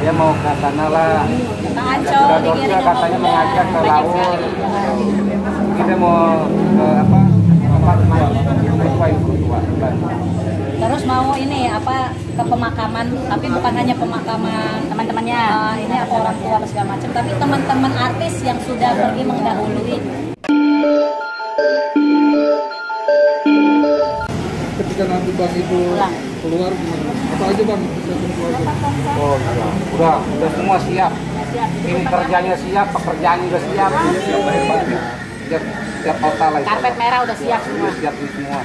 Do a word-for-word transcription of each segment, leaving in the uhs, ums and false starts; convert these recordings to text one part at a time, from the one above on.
dia mau ke sana lah. Sudah katanya mengajak ke laut. Kita mau ke apa? Tempat terus mau ini apa ke pemakaman, tapi bukan hanya pemakaman teman-temannya, uh, ini apa orang tua segala macam, tapi teman-teman artis yang sudah pergi mendahului. Ketika nanti Bang itu keluar, apa aja Bang? Oh, udah, udah semua siap. Ini kerjanya siap, pekerjaannya udah siap. Siap, siap total lah. Karpet merah udah siap semua. Siap semua.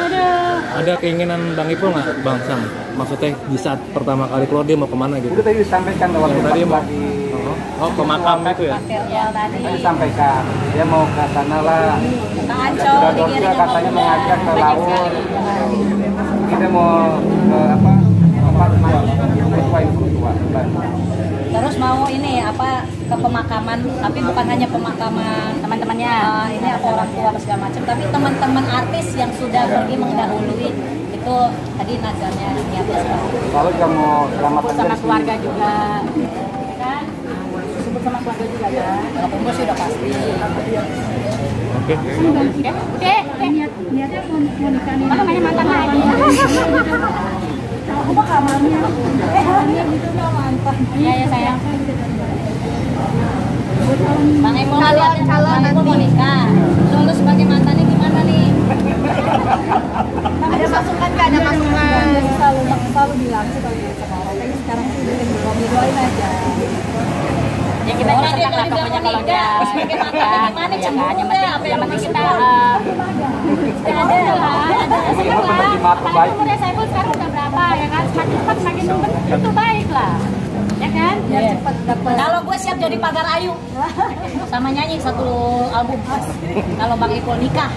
Ada. Ada keinginan Bang Ipul nggak, Bang Sam? Maksudnya di saat pertama kali keluar dia mau kemana gitu? Udah tadi disampaikan bahwa tadi mau di oh ke makam itu ya? Ya tadi. Tadi disampaikan dia mau ke sana lah. Sudah dosa katanya mengajak ke laut. Kita mau ke apa? Tempat tempat tua. Terus mau ini apa ke pemakaman, tapi bukan hanya pemakaman teman-temannya, uh, ini apa orang tua segala macam, tapi teman-teman artis yang sudah pergi mendahului itu tadi nazarnya niatnya seperti itu. Lalu juga mau selamatkan sama keluarga juga, kan? Sebut sama keluarga juga ya. Kalau kumpul sih udah pasti. Oke. Oke. Oke. Niat niatnya pun nikah nih. Mana banyak mantan lagi. Aku mah kamarnya. Eh, kamarnya gitu loh mantan. Iya ya sayang. Bang Ipul calon-calon nanti mau nikah. Lalu sebagai mantannya gimana nih? Ada masukan nggak? Ada masukan. Selalu selalu bilang sih kalau dia sekarang, tapi sekarang sih udah didoain aja. Ya kita nggak senang lah kebanyakan kalau dia. Gimana cemburu nggak? Yang penting kita ada lah. Senang lah. Apalagi umurnya Saipul sekarang udah berapa ya kan? Semakin cepat semakin cepet itu baik lah. Ya kan? Biar cepet dapat. Kalau gue siap jadi pagar ayu sama nyanyi satu album. Kalau Bang Ipul nikah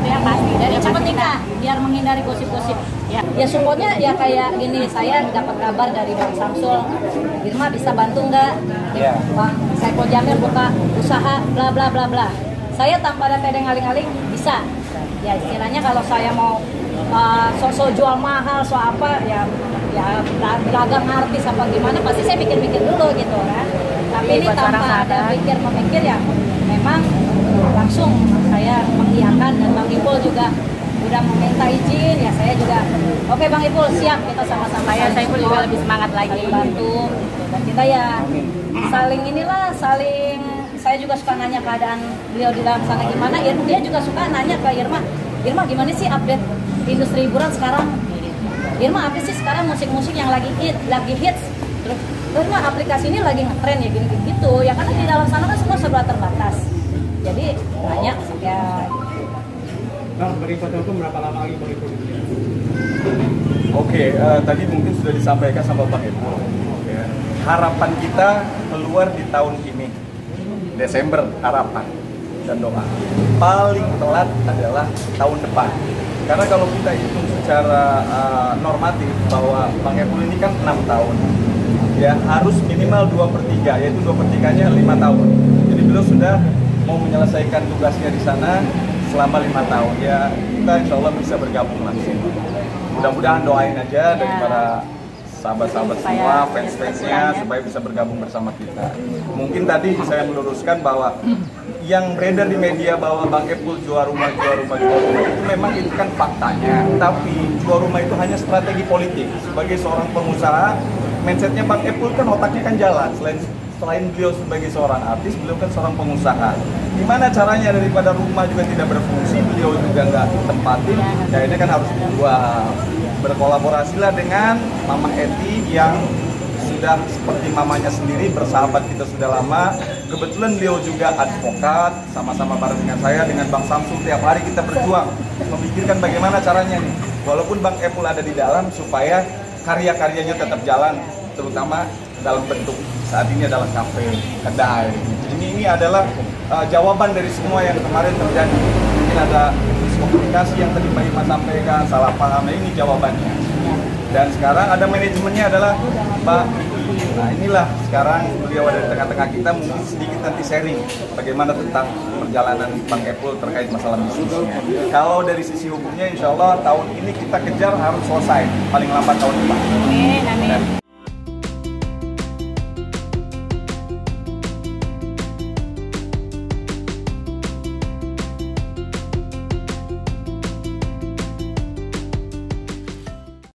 itu yang pasti. Jadi cepet nikah biar menghindari gosip-gosip. Ya, ya supportnya ya kayak gini, saya dapat kabar dari Bang Samsul, Irma bisa bantu nggak? Ya. Bang Saipul Jamil buka usaha bla bla bla bla. Saya tanpa ada tedeng aling-aling bisa. Ya istilahnya kalau saya mau uh, sosok jual mahal, so apa ya, ya dagang artis apa gimana pasti saya pikir-pikir dulu gitu kan. Tapi ini tanpa ada pikir-memikir ya memang langsung saya mengiyakan, dan Bang Ipul juga udah meminta izin ya, saya juga oke okay, Bang Ipul siap, kita sama-sama ya, saya pun juga lebih semangat lagi bantu gitu. Dan kita ya saling inilah saling, saya juga suka nanya keadaan beliau di dalam sana gimana, dia juga suka nanya ke Irma, Irma gimana sih update industri hiburan sekarang, Irma apa sih sekarang musik-musik yang lagi hit, lagi hits, terus Irma aplikasi ini lagi ngetren ya gini-gitu ya, karena di dalam sana kan semua serba terbatas, jadi banyak ya. Bang, beri foto itu berapa lama lagi beri foto? Oke, uh, tadi mungkin sudah disampaikan sama Bang Ipul. Okay. Harapan kita keluar di tahun ini, Desember harapan dan doa. Paling telat adalah tahun depan. Karena kalau kita hitung secara uh, normatif bahwa Bang Ipul ini kan enam tahun, ya harus minimal dua per tiga, yaitu dua per tiganya lima tahun. Jadi beliau sudah mau menyelesaikan tugasnya di sana selama lima tahun ya, kita insya Allah bisa bergabung langsung. Mudah-mudahan doain aja dari para sahabat-sahabat semua, fans-fansnya supaya bisa bergabung bersama kita. Mungkin tadi saya meluruskan bahwa yang beredar di media bahwa Bang Ipul jual rumah, jual rumah, jual rumah itu memang itu kan faktanya. Tapi jual rumah itu hanya strategi politik. Sebagai seorang pengusaha, mindsetnya Bang Ipul kan otaknya kan jalan. Selain Selain beliau sebagai seorang artis, beliau kan seorang pengusaha. Gimana caranya daripada rumah juga tidak berfungsi, beliau juga nggak tempatin, ya ini kan harus dijual. Berkolaborasilah dengan Mama Etty yang sudah seperti mamanya sendiri, bersahabat kita sudah lama. Kebetulan beliau juga advokat, sama-sama bareng dengan saya, dengan Bang Samsul. Tiap hari kita berjuang, memikirkan bagaimana caranya nih. Walaupun Bang Ipul ada di dalam, supaya karya-karyanya tetap jalan, terutama dalam bentuk saat ini adalah kafe, kedai. Ini ini adalah uh, jawaban dari semua yang kemarin terjadi. Mungkin ada komunikasi yang tadi Mbak Irma sampaikan, salah paham, ini jawabannya. Dan sekarang ada manajemennya adalah Mbak Ipul. Nah inilah sekarang beliau ada di tengah-tengah kita, mungkin sedikit nanti sharing bagaimana tentang perjalanan Bang Ipul terkait masalah bisnisnya. Kalau dari sisi hukumnya insya Allah tahun ini kita kejar harus selesai, paling lambat tahun depan.